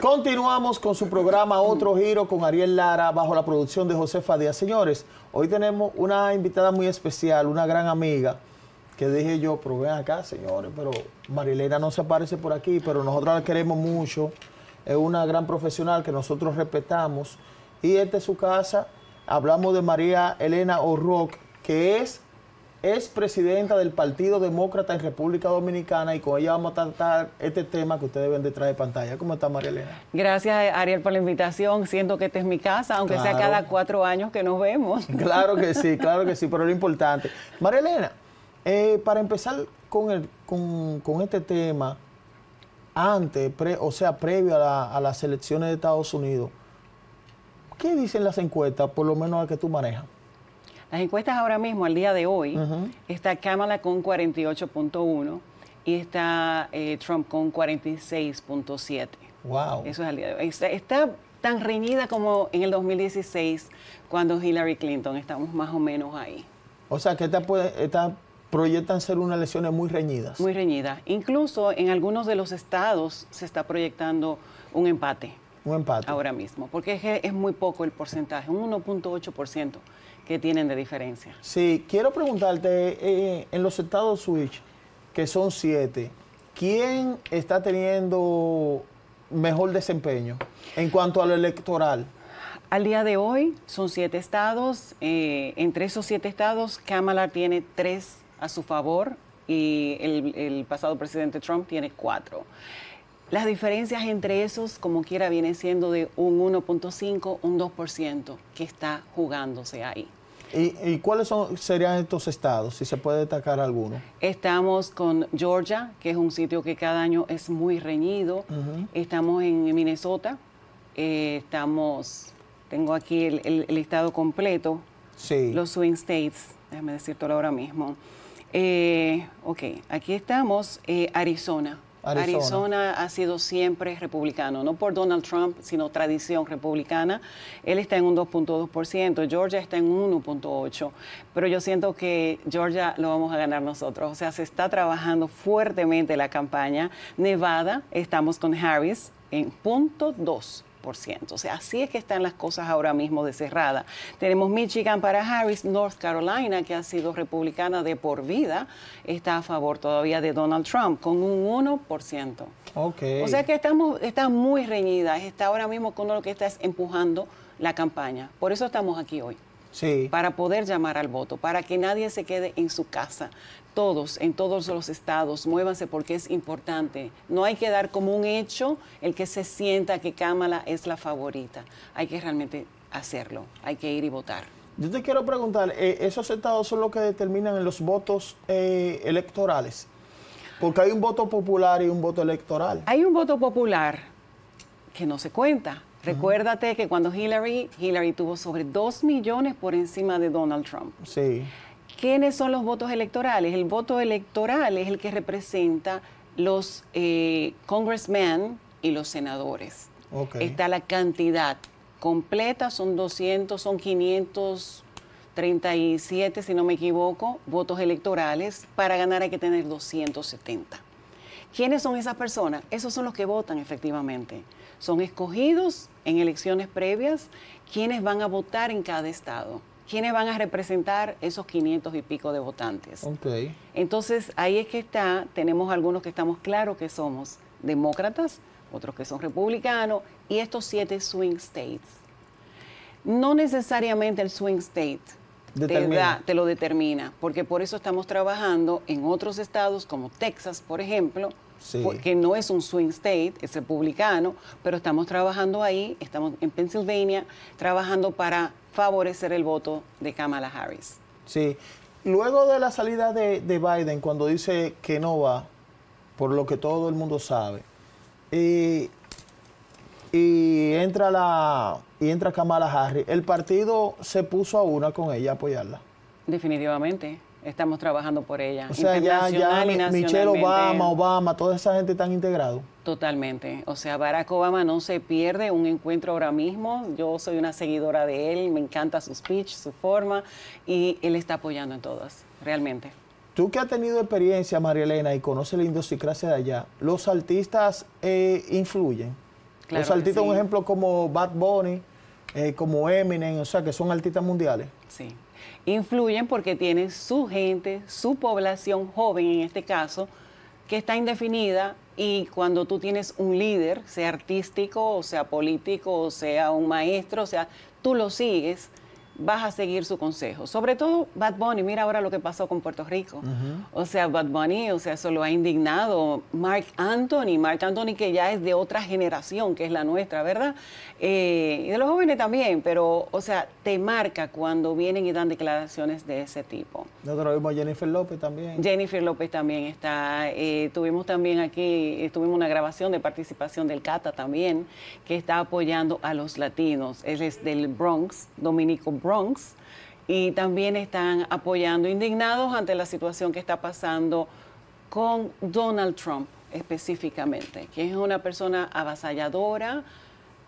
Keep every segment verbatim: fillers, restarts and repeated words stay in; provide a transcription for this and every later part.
Continuamos con su programa Otro Giro con Ariel Lara bajo la producción de Josefa Díaz. Señores, hoy tenemos una invitada muy especial, una gran amiga, que dije yo, pero ven acá, señores, pero María Elena no se aparece por aquí, pero nosotros la queremos mucho. Es una gran profesional que nosotros respetamos. Y esta es su casa. Hablamos de María Elena Orroc, que es expresidenta del Partido Demócrata en República Dominicana, y con ella vamos a tratar este tema que ustedes ven detrás de pantalla. ¿Cómo está, María Elena? Gracias, Ariel, por la invitación. Siento que esta es mi casa, aunque claro. sea cada cuatro años que nos vemos. Claro que sí, claro que sí, pero lo importante. María Elena, eh, para empezar con, el, con, con este tema, antes, pre, o sea, previo a, la, a las elecciones de Estados Unidos, ¿qué dicen las encuestas, por lo menos las que tú manejas? Las encuestas ahora mismo, al día de hoy, uh-huh. está Kamala con cuarenta y ocho punto uno y está eh, Trump con cuarenta y seis punto siete. Wow. Eso es al día de hoy. Está, está tan reñida como en el dos mil dieciséis, cuando Hillary Clinton. Estamos más o menos ahí. O sea, que esta, esta proyectan ser unas elecciones muy reñidas. Muy reñidas. Incluso en algunos de los estados se está proyectando un empate. Un empate. Ahora mismo, porque es, es muy poco el porcentaje, un uno punto ocho por ciento que tienen de diferencia. Sí, quiero preguntarte, eh, en los estados switch, que son siete, ¿quién está teniendo mejor desempeño en cuanto a lo electoral? Al día de hoy son siete estados, eh, entre esos siete estados, Kamala tiene tres a su favor y el, el pasado presidente Trump tiene cuatro. Las diferencias entre esos, como quiera, vienen siendo de un uno punto cinco, un dos por ciento que está jugándose ahí. ¿Y, y cuáles son, serían estos estados, si se puede destacar alguno? Estamos con Georgia, que es un sitio que cada año es muy reñido. Uh-huh. Estamos en Minnesota. Eh, estamos, tengo aquí el, el, el estado completo. Sí. Los swing states, déjame decírtelo ahora mismo. Eh, ok, aquí estamos, eh, Arizona. Arizona. Arizona ha sido siempre republicano, no por Donald Trump, sino tradición republicana. Él está en un dos punto dos por ciento, Georgia está en un uno punto ocho por ciento, pero yo siento que Georgia lo vamos a ganar nosotros. O sea, se está trabajando fuertemente la campaña. Nevada, estamos con Harris en punto dos por ciento. O sea, así es que están las cosas ahora mismo de cerrada. Tenemos Michigan para Harris, North Carolina, que ha sido republicana de por vida, está a favor todavía de Donald Trump, con un uno por ciento. Okay. O sea que estamos, está muy reñida, está ahora mismo con lo que está es empujando la campaña. Por eso estamos aquí hoy. Sí. Para poder llamar al voto, para que nadie se quede en su casa. Todos, en todos los estados, muévanse porque es importante. No hay que dar como un hecho el que se sienta que Kamala es la favorita. Hay que realmente hacerlo, hay que ir y votar. Yo te quiero preguntar, ¿esos estados son los que determinan los votos eh, electorales? Porque hay un voto popular y un voto electoral. Hay un voto popular que no se cuenta. Recuérdate que cuando Hillary, Hillary tuvo sobre dos millones por encima de Donald Trump. Sí. ¿Quiénes son los votos electorales? El voto electoral es el que representa los eh, congressmen y los senadores. Okay. Está la cantidad completa, son doscientos, son quinientos treinta y siete, si no me equivoco, votos electorales. Para ganar hay que tener doscientos setenta. ¿Quiénes son esas personas? Esos son los que votan efectivamente. Son escogidos en elecciones previas quienes van a votar en cada estado, quienes van a representar esos quinientos y pico de votantes. Okay. Entonces, ahí es que está, tenemos algunos que estamos claros que somos demócratas, otros que son republicanos, y estos siete swing states. No necesariamente el swing state te, da, te lo determina, porque por eso estamos trabajando en otros estados como Texas, por ejemplo, sí. que no es un swing state, es republicano, pero estamos trabajando ahí, estamos en Pensilvania, trabajando para favorecer el voto de Kamala Harris. Sí. Luego de la salida de, de Biden, cuando dice que no va, por lo que todo el mundo sabe, y, y, entra, la, y entra Kamala Harris, ¿el partido se puso a una con ella a apoyarla? Definitivamente. Estamos trabajando por ella. O sea, ya, ya Michelle Obama, Obama, toda esa gente están integrados. Totalmente. O sea, Barack Obama no se pierde un encuentro ahora mismo. Yo soy una seguidora de él, me encanta su speech, su forma, y él está apoyando en todas, realmente. Tú que has tenido experiencia, María Elena, y conoces la idiosincrasia de allá, ¿los artistas eh, influyen? Claro, los artistas, sí. Un ejemplo como Bad Bunny, eh, como Eminem, o sea, que son artistas mundiales. Sí. Influyen porque tienen su gente, su población joven en este caso, que está indefinida, y cuando tú tienes un líder, sea artístico, o sea político, o sea un maestro, o sea, tú lo sigues, vas a seguir su consejo. Sobre todo Bad Bunny, mira ahora lo que pasó con Puerto Rico. Uh-huh. O sea, Bad Bunny, o sea, eso lo ha indignado. Marc Anthony, Marc Anthony que ya es de otra generación, que es la nuestra, ¿verdad? Eh, y de los jóvenes también, pero, o sea, te marca cuando vienen y dan declaraciones de ese tipo. Nosotros vimos a Jennifer López también. Jennifer López también está. Eh, tuvimos también aquí, eh, tuvimos una grabación de participación del Cata también, que está apoyando a los latinos. Él es del Bronx, Dominico Bronx. Bronx, y también están apoyando, indignados ante la situación que está pasando con Donald Trump específicamente, que es una persona avasalladora,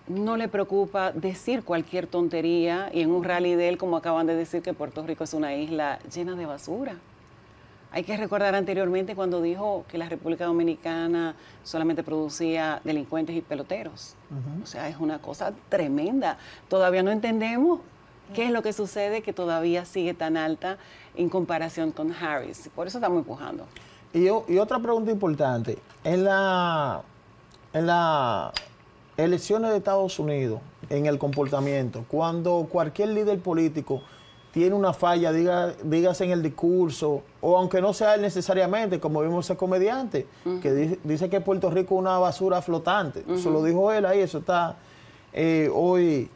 no le preocupa decir cualquier tontería, y en un rally de él, como acaban de decir, que Puerto Rico es una isla llena de basura. Hay que recordar anteriormente cuando dijo que la República Dominicana solamente producía delincuentes y peloteros. Uh-huh. O sea, es una cosa tremenda. Todavía no entendemos ¿qué es lo que sucede que todavía sigue tan alta en comparación con Harris? Por eso estamos empujando. Y, y otra pregunta importante. En la, en las elecciones de Estados Unidos, en el comportamiento, cuando cualquier líder político tiene una falla, diga, dígase en el discurso, o aunque no sea él necesariamente, como vimos ese comediante, uh-huh, que dice, dice que Puerto Rico es una basura flotante. Uh-huh. Eso lo dijo él ahí, eso está eh, hoy...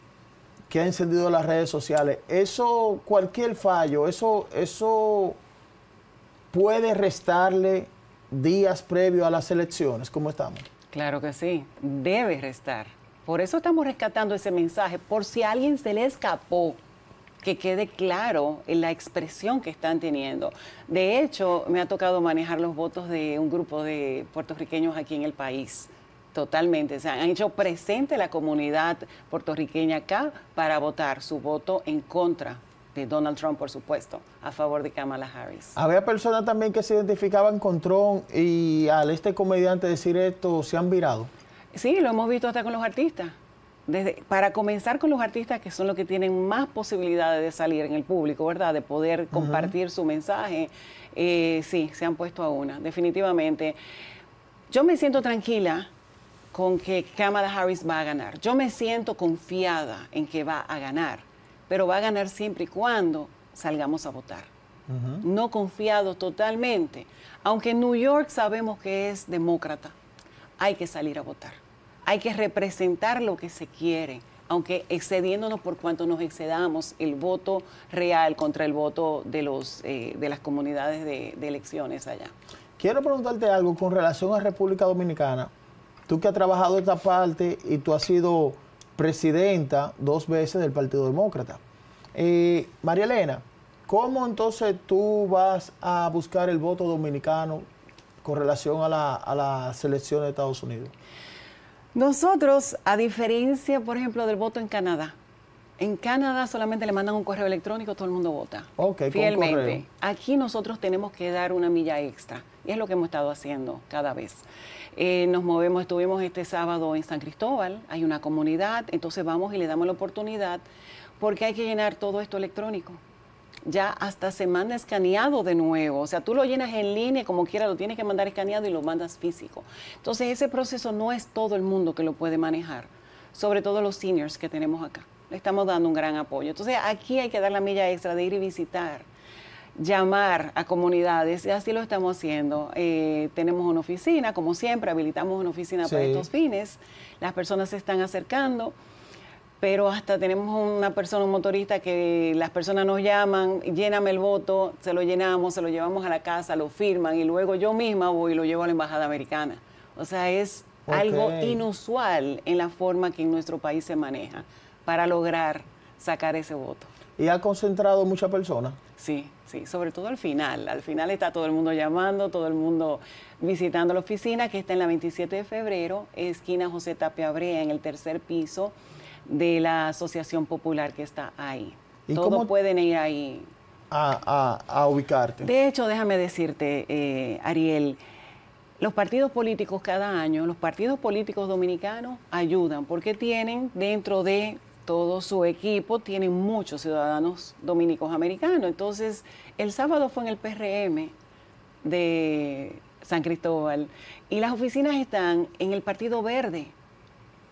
que ha encendido las redes sociales. Eso, cualquier fallo, eso, eso puede restarle días previos a las elecciones. ¿Cómo estamos? Claro que sí, debe restar. Por eso estamos rescatando ese mensaje, por si a alguien se le escapó, que quede claro en la expresión que están teniendo. De hecho, me ha tocado manejar los votos de un grupo de puertorriqueños aquí en el país. Totalmente, se han hecho presente la comunidad puertorriqueña acá para votar su voto en contra de Donald Trump, por supuesto, a favor de Kamala Harris. Había personas también que se identificaban con Trump, y al este comediante decir esto, ¿se han virado? Sí, lo hemos visto hasta con los artistas. Desde, para comenzar con los artistas, que son los que tienen más posibilidades de salir en el público, ¿verdad? De poder compartir, uh-huh, su mensaje. Eh, sí, se han puesto a una, definitivamente. Yo me siento tranquila con que Kamala Harris va a ganar. Yo me siento confiada en que va a ganar, pero va a ganar siempre y cuando salgamos a votar. Uh-huh. No confiado totalmente. Aunque en New York sabemos que es demócrata, hay que salir a votar. Hay que representar lo que se quiere, aunque excediéndonos por cuanto nos excedamos el voto real contra el voto de, los, eh, de las comunidades de, de elecciones allá. Quiero preguntarte algo con relación a República Dominicana. Tú que has trabajado esta parte y tú has sido presidenta dos veces del Partido Demócrata. Eh, María Elena, ¿cómo entonces tú vas a buscar el voto dominicano con relación a la, a la selección de Estados Unidos? Nosotros, a diferencia, por ejemplo, del voto en Canadá, en Canadá solamente le mandan un correo electrónico, todo el mundo vota. Ok, fielmente. Con correo. Aquí nosotros tenemos que dar una milla extra, y es lo que hemos estado haciendo cada vez. Eh, nos movemos, estuvimos este sábado en San Cristóbal, hay una comunidad, entonces vamos y le damos la oportunidad, porque hay que llenar todo esto electrónico. Ya hasta se manda escaneado de nuevo, o sea, tú lo llenas en línea, como quiera, lo tienes que mandar escaneado y lo mandas físico. Entonces ese proceso no es todo el mundo que lo puede manejar, sobre todo los seniors que tenemos acá. Le estamos dando un gran apoyo. Entonces, aquí hay que dar la milla extra de ir y visitar, llamar a comunidades, y así lo estamos haciendo. Eh, tenemos una oficina, como siempre, habilitamos una oficina, sí, para estos fines. Las personas se están acercando, pero hasta tenemos una persona, un motorista, que las personas nos llaman, lléname el voto, se lo llenamos, se lo llevamos a la casa, lo firman, y luego yo misma voy y lo llevo a la embajada americana. O sea, es, okay, algo inusual en la forma que en nuestro país se maneja, para lograr sacar ese voto. ¿Y ha concentrado muchas personas? Sí, sí, sobre todo al final. Al final está todo el mundo llamando, todo el mundo visitando la oficina, que está en la veintisiete de febrero, esquina José Tapia Brea, en el tercer piso de la Asociación Popular que está ahí. ¿Y todos cómo pueden ir ahí a, a, a ubicarte? De hecho, déjame decirte, eh, Ariel, Los partidos políticos cada año, los partidos políticos dominicanos ayudan porque tienen dentro de todo su equipo, tienen muchos ciudadanos dominicos americanos. Entonces, el sábado fue en el P R M de San Cristóbal y las oficinas están en el Partido Verde,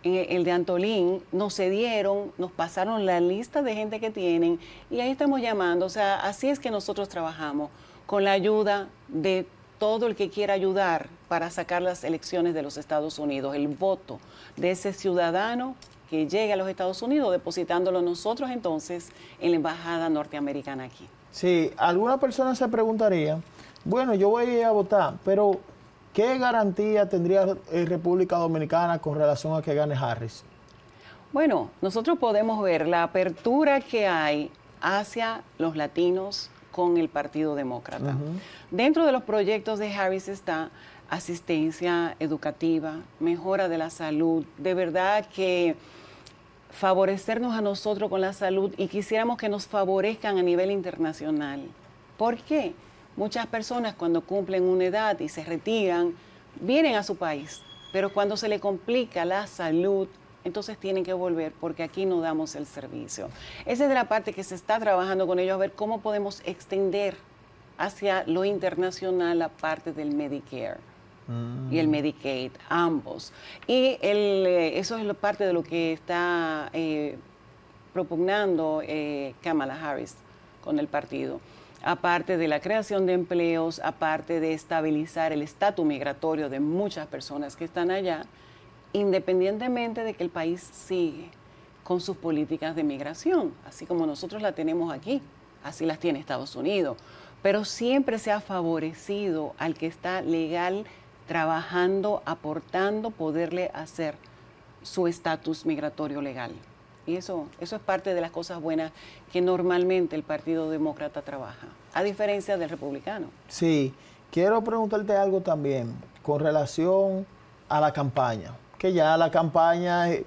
en el de Antolín. Nos cedieron, nos pasaron la lista de gente que tienen y ahí estamos llamando. O sea, así es que nosotros trabajamos, con la ayuda de todo el que quiera ayudar para sacar las elecciones de los Estados Unidos, el voto de ese ciudadano que llegue a los Estados Unidos, depositándolo nosotros entonces en la embajada norteamericana aquí. Sí, alguna persona se preguntaría, bueno, yo voy a votar, pero ¿qué garantía tendría República Dominicana con relación a que gane Harris? Bueno, nosotros podemos ver la apertura que hay hacia los latinos con el Partido Demócrata. Uh-huh. Dentro de los proyectos de Harris está asistencia educativa, mejora de la salud, de verdad que favorecernos a nosotros con la salud, y quisiéramos que nos favorezcan a nivel internacional. ¿Por qué? Muchas personas cuando cumplen una edad y se retiran, vienen a su país, pero cuando se le complica la salud, entonces tienen que volver porque aquí no damos el servicio. Esa es la parte que se está trabajando con ellos, a ver cómo podemos extender hacia lo internacional la parte del Medicare mm. y el Medicaid, ambos. Y el, eso es la parte de lo que está eh, propugnando eh, Kamala Harris con el partido. Aparte de la creación de empleos, aparte de estabilizar el estatus migratorio de muchas personas que están allá, independientemente de que el país sigue con sus políticas de migración, así como nosotros la tenemos aquí, así las tiene Estados Unidos, pero siempre se ha favorecido al que está legal, trabajando, aportando, poderle hacer su estatus migratorio legal. Y eso, eso es parte de las cosas buenas que normalmente el Partido Demócrata trabaja, a diferencia del republicano. Sí, quiero preguntarte algo también con relación a la campaña, que ya la campaña, eh,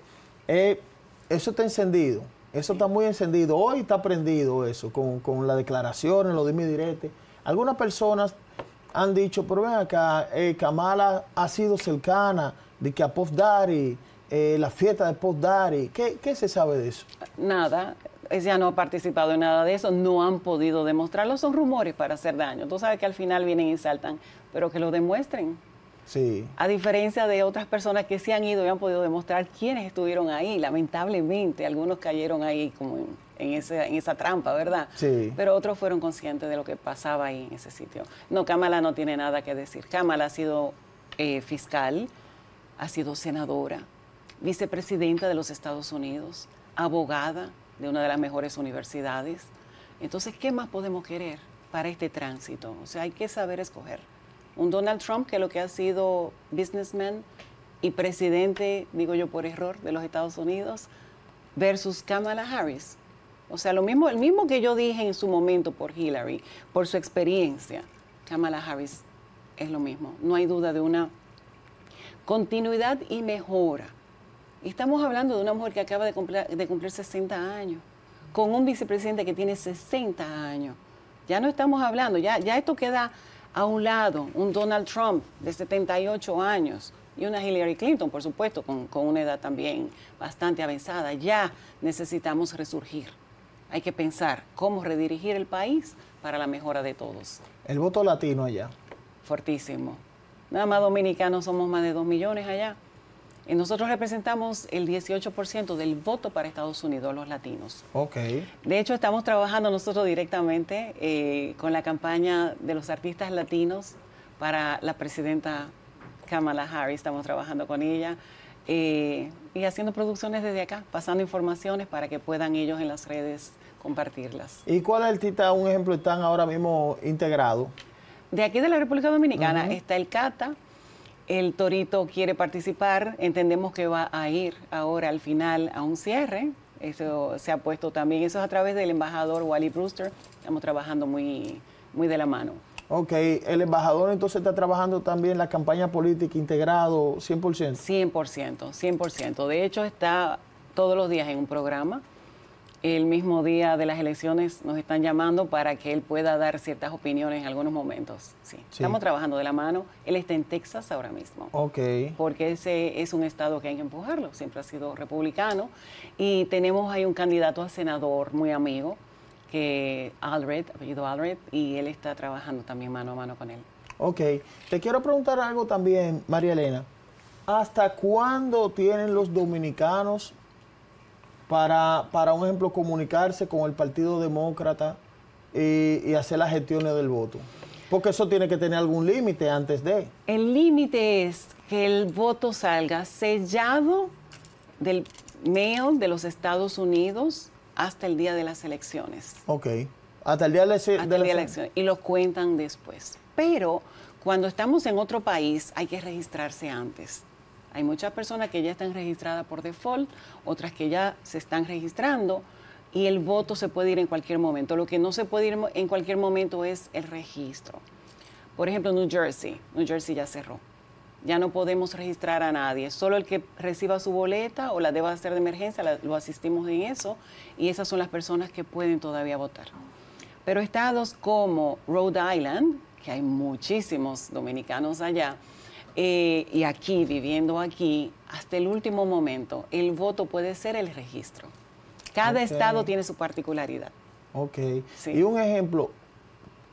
eh, eso está encendido, eso está muy encendido, hoy está prendido eso, con, con las declaraciones, los dime diretes. Algunas personas han dicho, pero ven acá, eh, Kamala ha sido cercana de que a Puff Daddy, eh, la fiesta de Puff Daddy, ¿qué, qué se sabe de eso? Nada, ella no ha participado en nada de eso, no han podido demostrarlo, son rumores para hacer daño. Tú sabes que al final vienen y saltan, pero que lo demuestren. Sí. A diferencia de otras personas que se han ido y han podido demostrar quiénes estuvieron ahí. Lamentablemente, algunos cayeron ahí como en, en, ese, en esa trampa, ¿verdad? Sí. Pero otros fueron conscientes de lo que pasaba ahí en ese sitio. No, Kamala no tiene nada que decir. Kamala ha sido eh, fiscal, ha sido senadora, vicepresidenta de los Estados Unidos, abogada de una de las mejores universidades. Entonces, ¿qué más podemos querer para este tránsito? O sea, hay que saber escoger. Un Donald Trump que lo que ha sido businessman y presidente, digo yo por error, de los Estados Unidos, versus Kamala Harris. O sea, lo mismo, el mismo que yo dije en su momento por Hillary, por su experiencia, Kamala Harris es lo mismo. No hay duda de una continuidad y mejora. Y estamos hablando de una mujer que acaba de cumplir, de cumplir sesenta años, con un vicepresidente que tiene sesenta años. Ya no estamos hablando, ya, ya esto queda a un lado, un Donald Trump de setenta y ocho años y una Hillary Clinton, por supuesto, con, con una edad también bastante avanzada. Ya necesitamos resurgir. Hay que pensar cómo redirigir el país para la mejora de todos. El voto latino allá. Fortísimo. Nada más dominicanos somos más de dos millones allá. Y nosotros representamos el dieciocho por ciento del voto para Estados Unidos, los latinos. Okay. De hecho, estamos trabajando nosotros directamente eh, con la campaña de los artistas latinos para la presidenta Kamala Harris. Estamos trabajando con ella eh, y haciendo producciones desde acá, pasando informaciones para que puedan ellos en las redes compartirlas. ¿Y cuál artista, un ejemplo, están ahora mismo integrados? De aquí de la República Dominicana, uh-huh, está el Cata. El Torito quiere participar, entendemos que va a ir ahora al final a un cierre, eso se ha puesto también, eso es a través del embajador Wally Brewster, estamos trabajando muy, muy de la mano. Ok, el embajador entonces está trabajando también la campaña política integrado cien por ciento. cien por ciento, cien por ciento, de hecho está todos los días en un programa, el mismo día de las elecciones nos están llamando para que él pueda dar ciertas opiniones en algunos momentos. Sí, sí. Estamos trabajando de la mano. Él está en Texas ahora mismo. Ok. Porque ese es un estado que hay que empujarlo. Siempre ha sido republicano. Y tenemos ahí un candidato a senador muy amigo, que Alred, apellido Alred, y él está trabajando también mano a mano con él. Ok. Te quiero preguntar algo también, María Elena. ¿Hasta cuándo tienen los dominicanos para, para un ejemplo, comunicarse con el Partido Demócrata y, y hacer las gestiones del voto? Porque eso tiene que tener algún límite antes de... El límite es que el voto salga sellado del mail de los Estados Unidos hasta el día de las elecciones. Ok. Hasta el día de, la, hasta de, el día la... de las elecciones. Y lo cuentan después. Pero cuando estamos en otro país hay que registrarse antes. Hay muchas personas que ya están registradas por default, otras que ya se están registrando y el voto se puede ir en cualquier momento. Lo que no se puede ir en cualquier momento es el registro. Por ejemplo, New Jersey. New Jersey ya cerró. Ya no podemos registrar a nadie. Solo el que reciba su boleta o la deba hacer de emergencia, la, lo asistimos en eso. Y esas son las personas que pueden todavía votar. Pero estados como Rhode Island, que hay muchísimos dominicanos allá, Eh, y aquí, viviendo aquí, hasta el último momento, el voto puede ser el registro. Cada okay. estado tiene su particularidad. Ok. Sí. Y un ejemplo,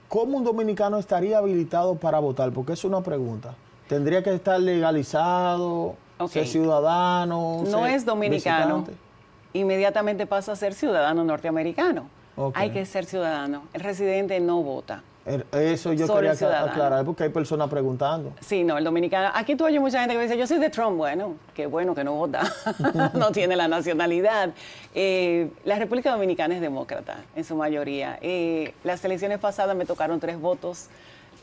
¿cómo un dominicano estaría habilitado para votar? Porque es una pregunta. ¿Tendría que estar legalizado, okay. ser ciudadano? No ser es dominicano. Visitante? Inmediatamente pasa a ser ciudadano norteamericano. Okay. Hay que ser ciudadano. El residente no vota. Eso yo quería aclarar porque hay personas preguntando. Sí, no, el dominicano. Aquí tú oyes mucha gente que dice, yo soy de Trump. Bueno, qué bueno que no vota. No tiene la nacionalidad. Eh, la República Dominicana es demócrata, en su mayoría. Eh, las elecciones pasadas me tocaron tres votos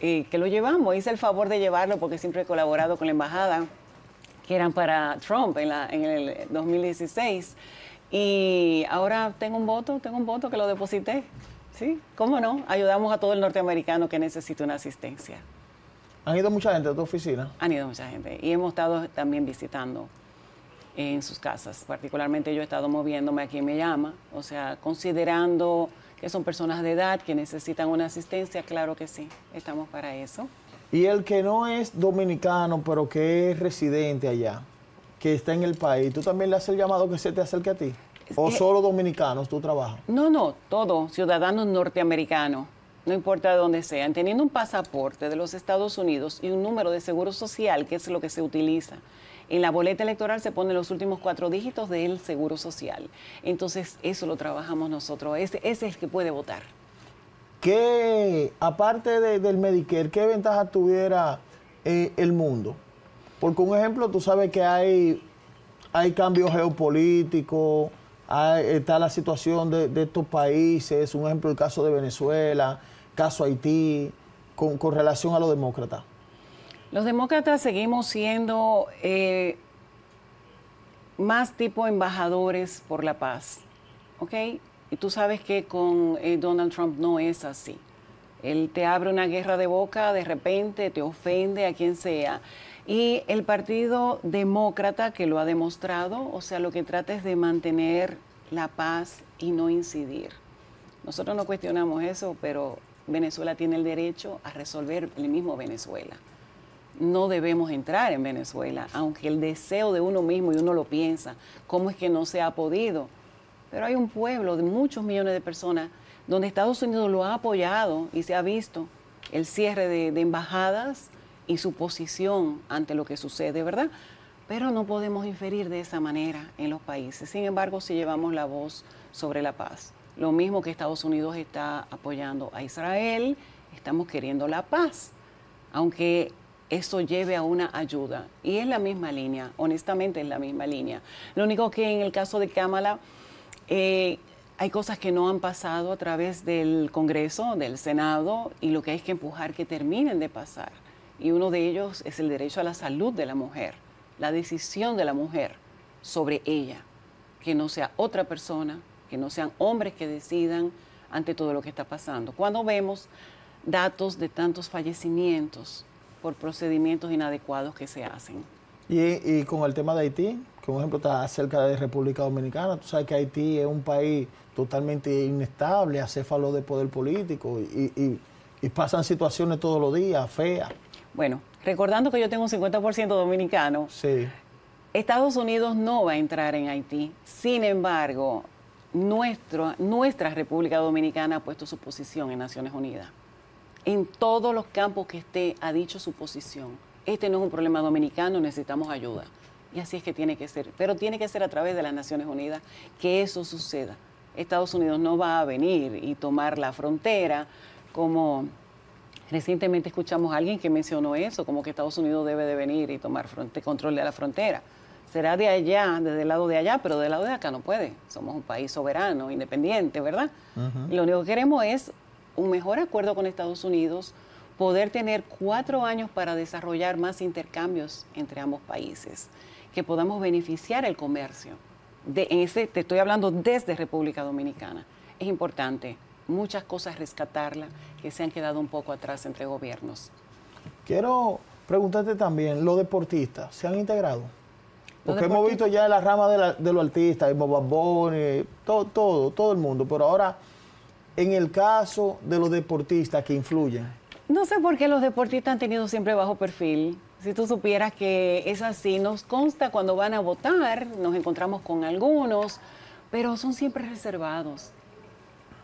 eh, que lo llevamos. Hice el favor de llevarlo porque siempre he colaborado con la embajada, que eran para Trump en, la, en el dos mil dieciséis. Y ahora tengo un voto, tengo un voto que lo deposité. Sí, cómo no, ayudamos a todo el norteamericano que necesita una asistencia. ¿Han ido mucha gente a tu oficina? Han ido mucha gente y hemos estado también visitando en sus casas. Particularmente yo he estado moviéndome aquí en Miami, o sea, considerando que son personas de edad que necesitan una asistencia, claro que sí, estamos para eso. Y el que no es dominicano, pero que es residente allá, que está en el país, ¿tú también le haces el llamado que se te acerque a ti? ¿O solo dominicanos tú trabajas? No, no, todos, ciudadanos norteamericanos, no importa de dónde sean, teniendo un pasaporte de los Estados Unidos y un número de seguro social, que es lo que se utiliza. En la boleta electoral se ponen los últimos cuatro dígitos del seguro social. Entonces, eso lo trabajamos nosotros, ese, ese es el que puede votar. ¿Qué, aparte de, del Medicare, qué ventaja tuviera eh, el mundo? Porque un ejemplo, tú sabes que hay, hay cambios geopolíticos. Ah, está la situación de, de estos países, un ejemplo el caso de Venezuela, caso Haití, con, con relación a los demócratas. Los demócratas seguimos siendo eh, más tipo embajadores por la paz, ¿ok? Y tú sabes que con eh, Donald Trump no es así. Él te abre una guerra de boca, de repente te ofende a quien sea. Y el Partido Demócrata, que lo ha demostrado, o sea, lo que trata es de mantener la paz y no incidir. Nosotros no cuestionamos eso, pero Venezuela tiene el derecho a resolver el mismo Venezuela. No debemos entrar en Venezuela, aunque el deseo de uno mismo, y uno lo piensa, ¿cómo es que no se ha podido? Pero hay un pueblo de muchos millones de personas donde Estados Unidos lo ha apoyado y se ha visto el cierre de, de embajadas y su posición ante lo que sucede, ¿verdad? Pero no podemos inferir de esa manera en los países. Sin embargo, sí llevamos la voz sobre la paz. Lo mismo que Estados Unidos está apoyando a Israel, estamos queriendo la paz, aunque eso lleve a una ayuda. Y es la misma línea, honestamente es la misma línea. Lo único que en el caso de Kamala, eh, hay cosas que no han pasado a través del Congreso, del Senado, y lo que hay es que empujar que terminen de pasar. Y uno de ellos es el derecho a la salud de la mujer, la decisión de la mujer sobre ella, que no sea otra persona, que no sean hombres que decidan ante todo lo que está pasando. Cuando vemos datos de tantos fallecimientos por procedimientos inadecuados que se hacen. ¿Y, y con el tema de Haití? que por ejemplo está cerca de República Dominicana. Tú sabes que Haití es un país totalmente inestable, acéfalo de poder político, y, y, y pasan situaciones todos los días feas. Bueno, recordando que yo tengo un cincuenta por ciento dominicano, sí. Estados Unidos no va a entrar en Haití. Sin embargo, nuestro, nuestra República Dominicana ha puesto su posición en Naciones Unidas. En todos los campos que esté ha dicho su posición. Este no es un problema dominicano, necesitamos ayuda. Y así es que tiene que ser. Pero tiene que ser a través de las Naciones Unidas que eso suceda. Estados Unidos no va a venir y tomar la frontera como... Recientemente escuchamos a alguien que mencionó eso, como que Estados Unidos debe de venir y tomar fronte, control de la frontera. Será de allá, desde el lado de allá, pero del lado de acá no puede. Somos un país soberano, independiente, ¿verdad? Uh-huh. Y lo único que queremos es un mejor acuerdo con Estados Unidos, poder tener cuatro años para desarrollar más intercambios entre ambos países, que podamos beneficiar el comercio. De, en ese, te estoy hablando desde República Dominicana. Es importante muchas cosas rescatarla que se han quedado un poco atrás entre gobiernos. Quiero preguntarte también, ¿los deportistas se han integrado? Porque hemos visto ya la rama de, la, de los artistas, Bad Bunny, todo, todo, todo el mundo, pero ahora en el caso de los deportistas que influyen. No sé por qué los deportistas han tenido siempre bajo perfil. Si tú supieras que es así, nos consta cuando van a votar, nos encontramos con algunos, pero son siempre reservados.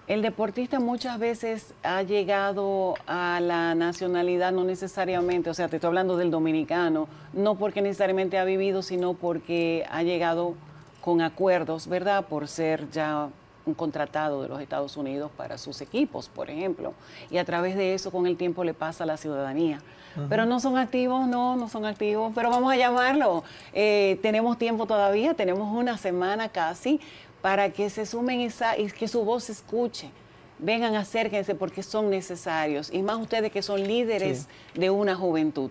El deportista muchas veces ha llegado a la nacionalidad, no necesariamente, o sea, te estoy hablando del dominicano, no porque necesariamente ha vivido, sino porque ha llegado con acuerdos, ¿verdad? Por ser ya un contratado de los Estados Unidos para sus equipos, por ejemplo. Y a través de eso, con el tiempo, le pasa a la ciudadanía. Uh-huh. Pero no son activos, no, no son activos, pero vamos a llamarlo. Eh, tenemos tiempo todavía, tenemos una semana casi, para que se sumen esa, y que su voz se escuche. Vengan, acérquense, porque son necesarios. Y más ustedes que son líderes sí. de una juventud.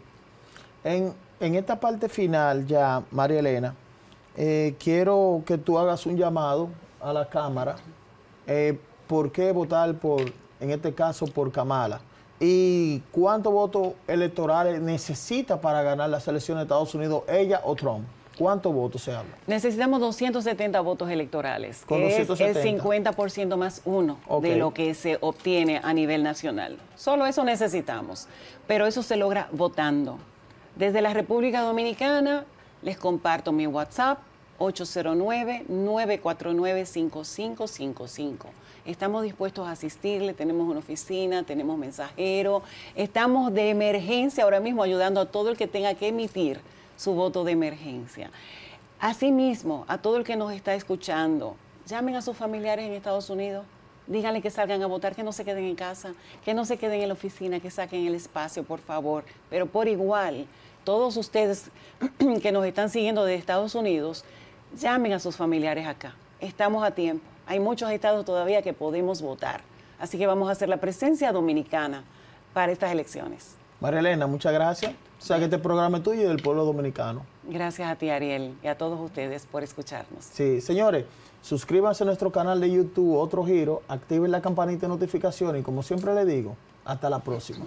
En, en esta parte final ya, María Elena, eh, quiero que tú hagas un llamado a la Cámara. Eh, ¿Por qué votar, por, en este caso, por Kamala? ¿Y cuántos votos electorales necesita para ganar las elecciones de Estados Unidos, ella o Trump? ¿Cuántos votos se habla? Necesitamos doscientos setenta votos electorales, que es el cincuenta por ciento más uno okay. de lo que se obtiene a nivel nacional. Solo eso necesitamos, pero eso se logra votando. Desde la República Dominicana les comparto mi WhatsApp, ocho cero nueve, nueve cuatro nueve, cinco cinco cinco cinco. Estamos dispuestos a asistirle, tenemos una oficina, tenemos mensajero, estamos de emergencia ahora mismo ayudando a todo el que tenga que emitir su voto de emergencia. Asimismo, a todo el que nos está escuchando, llamen a sus familiares en Estados Unidos, díganle que salgan a votar, que no se queden en casa, que no se queden en la oficina, que saquen el espacio, por favor. Pero por igual, todos ustedes que nos están siguiendo de Estados Unidos, llamen a sus familiares acá. Estamos a tiempo. Hay muchos estados todavía que podemos votar. Así que vamos a hacer la presencia dominicana para estas elecciones. María Elena, muchas gracias. O sea, que este programa es tuyo y del pueblo dominicano. Gracias a ti, Ariel, y a todos ustedes por escucharnos. Sí, señores, suscríbanse a nuestro canal de YouTube, Otro Giro, activen la campanita de notificaciones y, como siempre le digo, hasta la próxima.